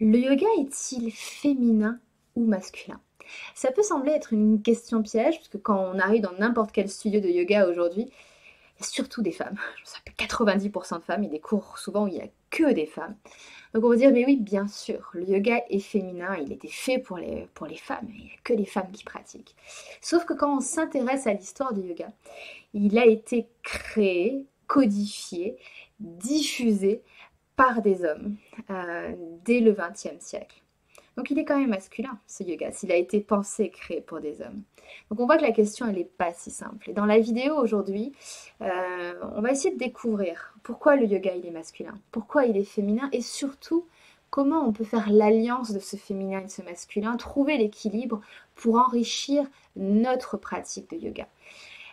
Le yoga est-il féminin ou masculin? Ça peut sembler être une question piège, puisque quand on arrive dans n'importe quel studio de yoga aujourd'hui, il y a surtout des femmes. Ça peut 90% de femmes, et des cours souvent où il n'y a que des femmes. Donc on va dire, mais oui, bien sûr, le yoga est féminin, il était fait pour les femmes, il n'y a que les femmes qui pratiquent. Sauf que quand on s'intéresse à l'histoire du yoga, il a été créé, codifié, diffusé par des hommes dès le XXe siècle. Donc il est quand même masculin, ce yoga, s'il a été pensé, créé pour des hommes. Donc on voit que la question, elle n'est pas si simple. Et dans la vidéo aujourd'hui, on va essayer de découvrir pourquoi le yoga, il est masculin, pourquoi il est féminin, et surtout, comment on peut faire l'alliance de ce féminin et de ce masculin, trouver l'équilibre pour enrichir notre pratique de yoga.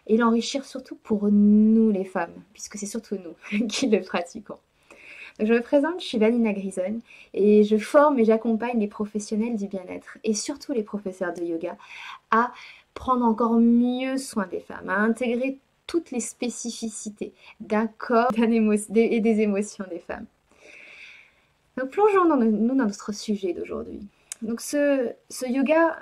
Et l'enrichir surtout pour nous les femmes, puisque c'est surtout nous qui le pratiquons. Je me présente, je suis Vanina Grisoni et je forme et j'accompagne les professionnels du bien-être et surtout les professeurs de yoga à prendre encore mieux soin des femmes, à intégrer toutes les spécificités d'un corps et des émotions des femmes. Donc plongeons dans notre sujet d'aujourd'hui. Donc ce yoga,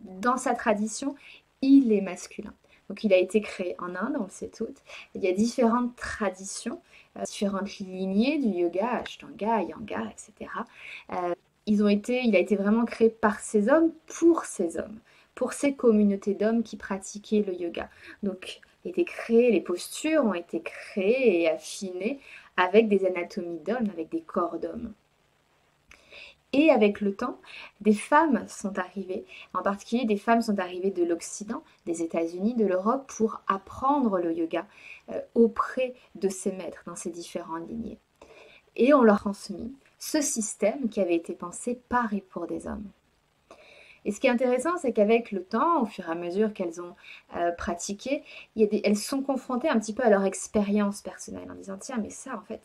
dans sa tradition, il est masculin. Donc il a été créé en Inde, on le sait toutes. Il y a différentes traditions, différentes lignées du yoga, Ashtanga, Iyengar, etc. Il a été vraiment créé par ces hommes, pour ces communautés d'hommes qui pratiquaient le yoga. Donc les postures ont été créées et affinées avec des anatomies d'hommes, avec des corps d'hommes. Et avec le temps, des femmes sont arrivées, en particulier des femmes sont arrivées de l'Occident, des États-Unis, de l'Europe, pour apprendre le yoga auprès de ses maîtres dans ces différentes lignées. Et on leur a transmis ce système qui avait été pensé par et pour des hommes. Et ce qui est intéressant, c'est qu'avec le temps, au fur et à mesure qu'elles ont pratiqué, elles sont confrontées un petit peu à leur expérience personnelle en disant « Tiens, mais ça, en fait,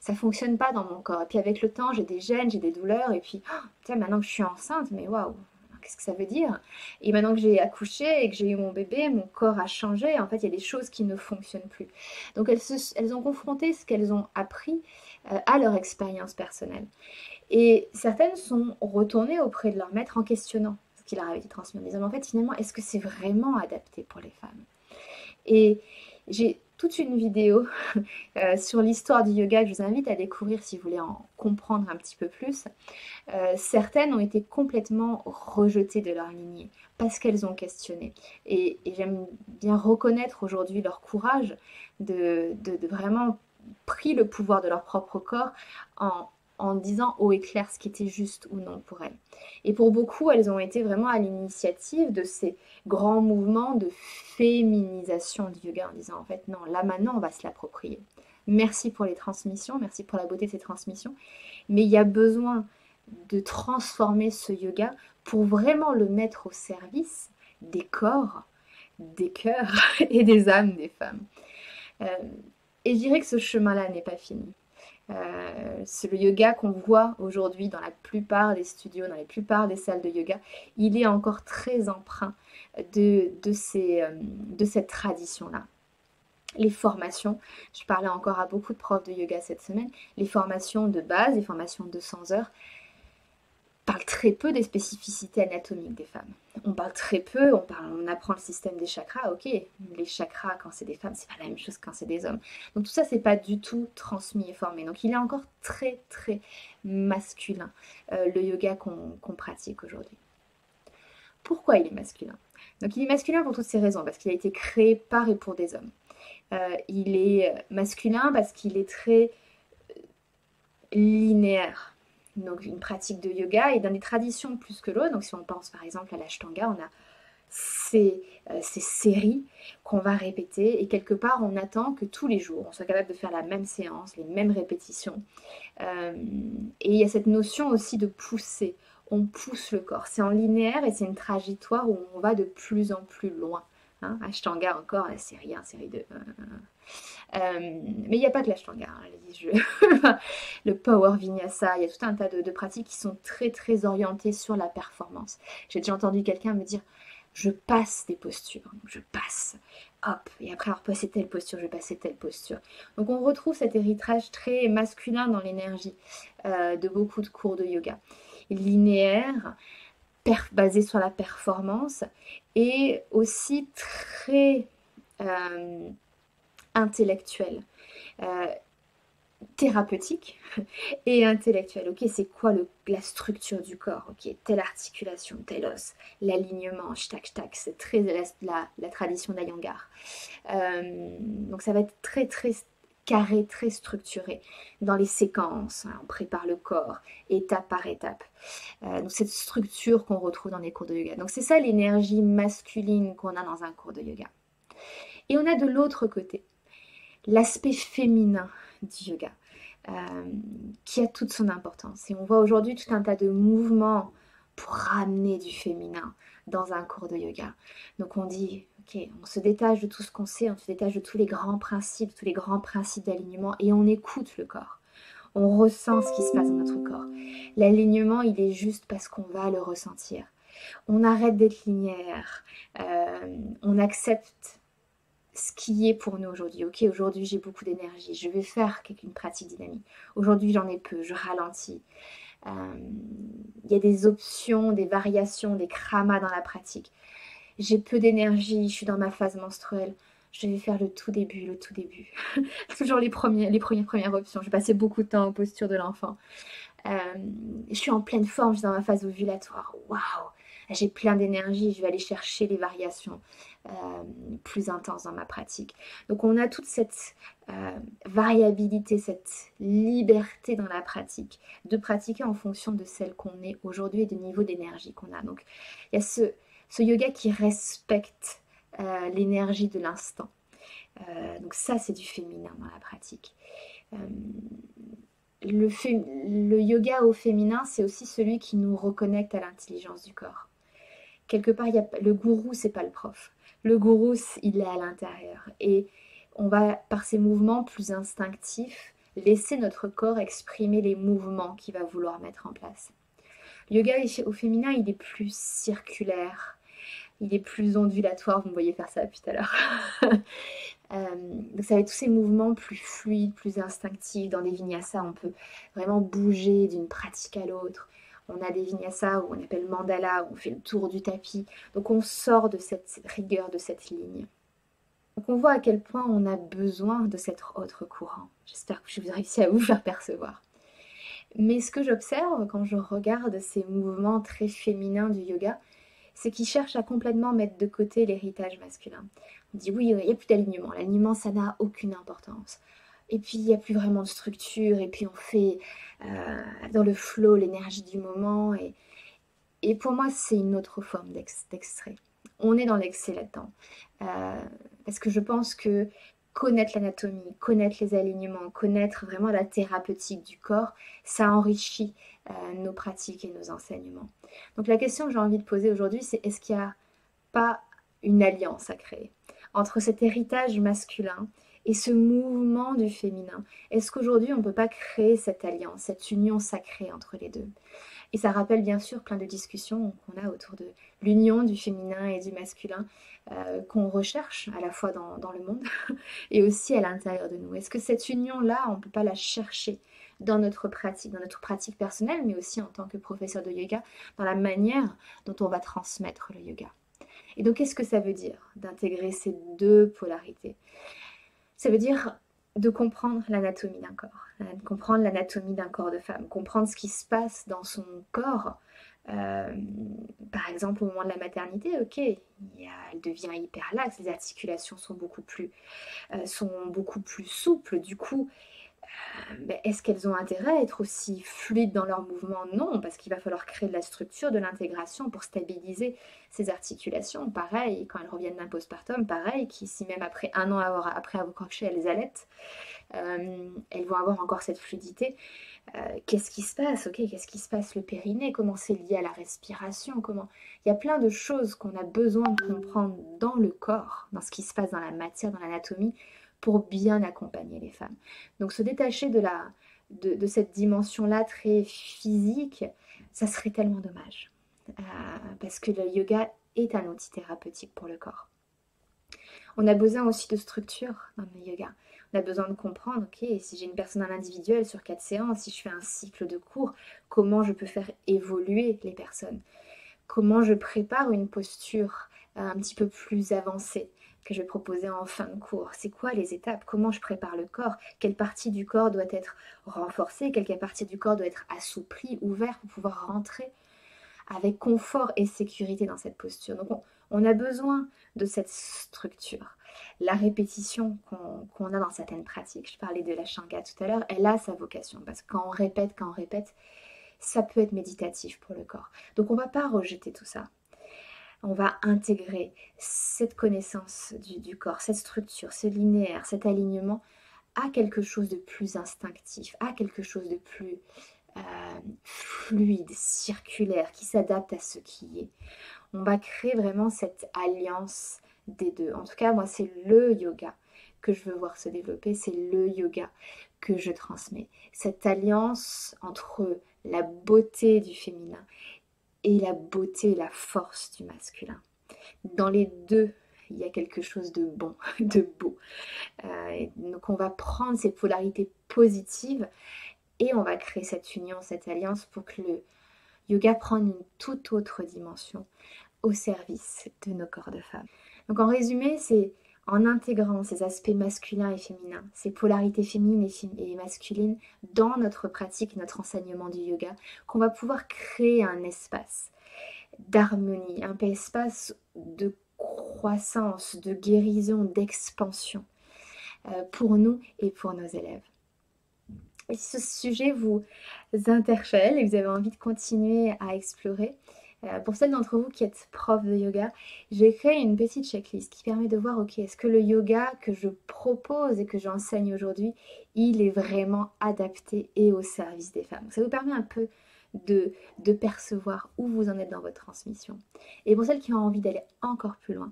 ça fonctionne pas dans mon corps. Et puis avec le temps, j'ai des gênes, j'ai des douleurs. Et puis, oh, tiens, maintenant que je suis enceinte, mais waouh, qu'est-ce que ça veut dire? Et maintenant que j'ai accouché et que j'ai eu mon bébé, mon corps a changé. En fait, il y a des choses qui ne fonctionnent plus. » Donc elles ont confronté ce qu'elles ont appris à leur expérience personnelle. Et certaines sont retournées auprès de leur maître en questionnant ce qu'il leur avait été transmis. En disant, en fait, finalement, est-ce que c'est vraiment adapté pour les femmes? Et j'ai toute une vidéo sur l'histoire du yoga que je vous invite à découvrir si vous voulez en comprendre un petit peu plus. Certaines ont été complètement rejetées de leur lignée parce qu'elles ont questionné. Et j'aime bien reconnaître aujourd'hui leur courage de vraiment pris le pouvoir de leur propre corps en disant haut et clair ce qui était juste ou non pour elles. Et pour beaucoup, elles ont été vraiment à l'initiative de ces grands mouvements de féminisation du yoga en disant en fait non, là maintenant on va se l'approprier. Merci pour les transmissions, merci pour la beauté de ces transmissions, mais il y a besoin de transformer ce yoga pour vraiment le mettre au service des corps, des cœurs et des âmes des femmes. Et je dirais que ce chemin-là n'est pas fini. C'est le yoga qu'on voit aujourd'hui dans la plupart des studios, dans la plupart des salles de yoga, il est encore très empreint de cette tradition-là. Les formations, je parlais encore à beaucoup de profs de yoga cette semaine, les formations de base, les formations de 200 heures, parle très peu des spécificités anatomiques des femmes. On parle très peu, on apprend le système des chakras, ok, les chakras quand c'est des femmes, c'est pas la même chose quand c'est des hommes. Donc tout ça, c'est pas du tout transmis et formé. Donc il est encore très très masculin, le yoga qu'on pratique aujourd'hui. Pourquoi il est masculin? Donc il est masculin pour toutes ces raisons, parce qu'il a été créé par et pour des hommes. Il est masculin parce qu'il est très linéaire. Donc une pratique de yoga et dans des traditions plus que l'autre. Donc si on pense par exemple à l'Ashtanga, on a ces séries qu'on va répéter et quelque part on attend que tous les jours on soit capable de faire la même séance, les mêmes répétitions. Et il y a cette notion aussi de pousser, on pousse le corps, c'est en linéaire et c'est une trajectoire où on va de plus en plus loin. Hein, Ashtanga encore, série 1, série 2. Mais il n'y a pas que l'Ashtanga, hein, le Power Vinyasa, il y a tout un tas de pratiques qui sont très très orientées sur la performance. J'ai déjà entendu quelqu'un me dire « je passe des postures, je passe, hop, et après avoir passé telle posture, je passais telle posture. Donc on retrouve cet héritage très masculin dans l'énergie de beaucoup de cours de yoga, linéaire, basé sur la performance, et aussi très intellectuel, thérapeutique et intellectuel. Ok, c'est quoi la structure du corps? Ok, telle articulation, tel os, l'alignement, tac, c'est très la tradition d'Iyengar. Donc ça va être très très carré, très structuré dans les séquences, hein, on prépare le corps étape par étape. Donc cette structure qu'on retrouve dans les cours de yoga. Donc c'est ça l'énergie masculine qu'on a dans un cours de yoga. Et on a de l'autre côté l'aspect féminin du yoga qui a toute son importance. Et on voit aujourd'hui tout un tas de mouvements pour ramener du féminin dans un cours de yoga. Donc on dit, ok, on se détache de tout ce qu'on sait, on se détache de tous les grands principes d'alignement et on écoute le corps. On ressent ce qui se passe dans notre corps. L'alignement, il est juste parce qu'on va le ressentir. On arrête d'être linéaire, on accepte ce qui est pour nous aujourd'hui. Ok, aujourd'hui j'ai beaucoup d'énergie, je vais faire une pratique dynamique. Aujourd'hui j'en ai peu, je ralentis. Il y a des options, des variations, des kramas dans la pratique. J'ai peu d'énergie, je suis dans ma phase menstruelle. Je vais faire le tout début. Toujours les premières options. Je passais beaucoup de temps en posture de l'enfant. Je suis en pleine forme, je suis dans ma phase ovulatoire. Waouh! J'ai plein d'énergie, je vais aller chercher les variations plus intenses dans ma pratique. Donc on a toute cette variabilité, cette liberté dans la pratique, de pratiquer en fonction de celle qu'on est aujourd'hui et du niveau d'énergie qu'on a. Donc il y a ce yoga qui respecte l'énergie de l'instant. Donc ça c'est du féminin dans la pratique. Le yoga au féminin, c'est aussi celui qui nous reconnecte à l'intelligence du corps. Quelque part, le gourou, c'est pas le prof. Le gourou, il est à l'intérieur. Et on va, par ces mouvements plus instinctifs, laisser notre corps exprimer les mouvements qu'il va vouloir mettre en place. Le yoga au féminin, il est plus circulaire, il est plus ondulatoire. Vous me voyez faire ça depuis tout à l'heure. Donc ça va être tous ces mouvements plus fluides, plus instinctifs. Dans des vinyasas, on peut vraiment bouger d'une pratique à l'autre. On a des vinyasas où on appelle mandala, où on fait le tour du tapis. Donc on sort de cette rigueur, de cette ligne. Donc on voit à quel point on a besoin de cet autre courant. J'espère que je vous ai réussi à vous faire percevoir. Mais ce que j'observe quand je regarde ces mouvements très féminins du yoga, c'est qu'ils cherchent à complètement mettre de côté l'héritage masculin. On dit oui, il n'y a plus d'alignement, l'alignement ça n'a aucune importance. Et puis il n'y a plus vraiment de structure, et puis on fait dans le flow l'énergie du moment. Et pour moi c'est une autre forme d'extrait. On est dans l'excès là-dedans. Parce que je pense que connaître l'anatomie, connaître les alignements, connaître vraiment la thérapeutique du corps, ça enrichit nos pratiques et nos enseignements. Donc la question que j'ai envie de poser aujourd'hui, c'est est-ce qu'il n'y a pas une alliance à créer entre cet héritage masculin et ce mouvement du féminin? Est-ce qu'aujourd'hui on ne peut pas créer cette alliance, cette union sacrée entre les deux? Et ça rappelle bien sûr plein de discussions qu'on a autour de l'union du féminin et du masculin qu'on recherche à la fois dans le monde et aussi à l'intérieur de nous. Est-ce que cette union-là, on ne peut pas la chercher dans notre pratique personnelle, mais aussi en tant que professeur de yoga, dans la manière dont on va transmettre le yoga? Et donc, qu'est-ce que ça veut dire d'intégrer ces deux polarités? Ça veut dire de comprendre l'anatomie d'un corps, de comprendre l'anatomie d'un corps de femme, comprendre ce qui se passe dans son corps. Par exemple, au moment de la maternité, ok, elle devient hyper laxe, les articulations sont beaucoup plus souples, du coup, est-ce qu'elles ont intérêt à être aussi fluides dans leurs mouvements? Non, parce qu'il va falloir créer de la structure, de l'intégration pour stabiliser ces articulations. Pareil, quand elles reviennent d'un postpartum, pareil, si même après un an après avoir accouché, elles allaitent, elles vont avoir encore cette fluidité. Qu'est-ce qui se passe? Ok, qu'est-ce qui se passe? Le périnée, comment c'est lié à la respiration? Il y a plein de choses qu'on a besoin de comprendre dans le corps, dans ce qui se passe dans la matière, dans l'anatomie, pour bien accompagner les femmes. Donc se détacher de cette dimension-là très physique, ça serait tellement dommage. Parce que le yoga est un outil thérapeutique pour le corps. On a besoin aussi de structure dans le yoga. On a besoin de comprendre, ok, si j'ai une personne à l'individuel sur 4 séances, si je fais un cycle de cours, comment je peux faire évoluer les personnes? Comment je prépare une posture un petit peu plus avancée que je vais proposer en fin de cours? C'est quoi les étapes? Comment je prépare le corps? Quelle partie du corps doit être renforcée? Quelle partie du corps doit être assouplie, ouverte pour pouvoir rentrer avec confort et sécurité dans cette posture? Donc on a besoin de cette structure. La répétition qu'on a dans certaines pratiques, je parlais de l'ashtanga tout à l'heure, elle a sa vocation parce que quand on répète, ça peut être méditatif pour le corps. Donc on ne va pas rejeter tout ça. On va intégrer cette connaissance du corps, cette structure, ce linéaire, cet alignement à quelque chose de plus instinctif, à quelque chose de plus fluide, circulaire, qui s'adapte à ce qui est. On va créer vraiment cette alliance des deux. En tout cas, moi, c'est le yoga que je veux voir se développer, c'est le yoga que je transmets. Cette alliance entre la beauté du féminin et la beauté et la force du masculin. Dans les deux, il y a quelque chose de bon, de beau. Donc on va prendre ces polarités positives et on va créer cette union, cette alliance pour que le yoga prenne une toute autre dimension au service de nos corps de femmes. Donc en résumé, c'est en intégrant ces aspects masculins et féminins, ces polarités féminines et masculines dans notre pratique, notre enseignement du yoga, qu'on va pouvoir créer un espace d'harmonie, un espace de croissance, de guérison, d'expansion pour nous et pour nos élèves. Et si ce sujet vous interpelle et vous avez envie de continuer à explorer, pour celles d'entre vous qui êtes prof de yoga, j'ai créé une petite checklist qui permet de voir, ok, est-ce que le yoga que je propose et que j'enseigne aujourd'hui, il est vraiment adapté et au service des femmes. Ça vous permet un peu de percevoir où vous en êtes dans votre transmission. Et pour celles qui ont envie d'aller encore plus loin,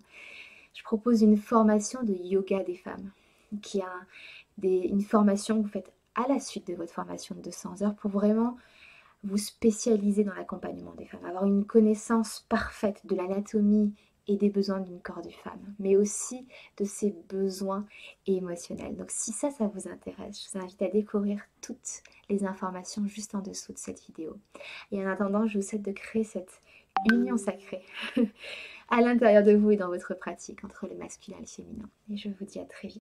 je propose une formation de yoga des femmes, qui a une formation que vous faites à la suite de votre formation de 200 heures pour vraiment vous spécialiser dans l'accompagnement des femmes, avoir une connaissance parfaite de l'anatomie et des besoins du corps des femmes, mais aussi de ses besoins émotionnels. Donc si ça vous intéresse, je vous invite à découvrir toutes les informations juste en dessous de cette vidéo. Et en attendant, je vous souhaite de créer cette union sacrée à l'intérieur de vous et dans votre pratique entre le masculin et le féminin. Et je vous dis à très vite.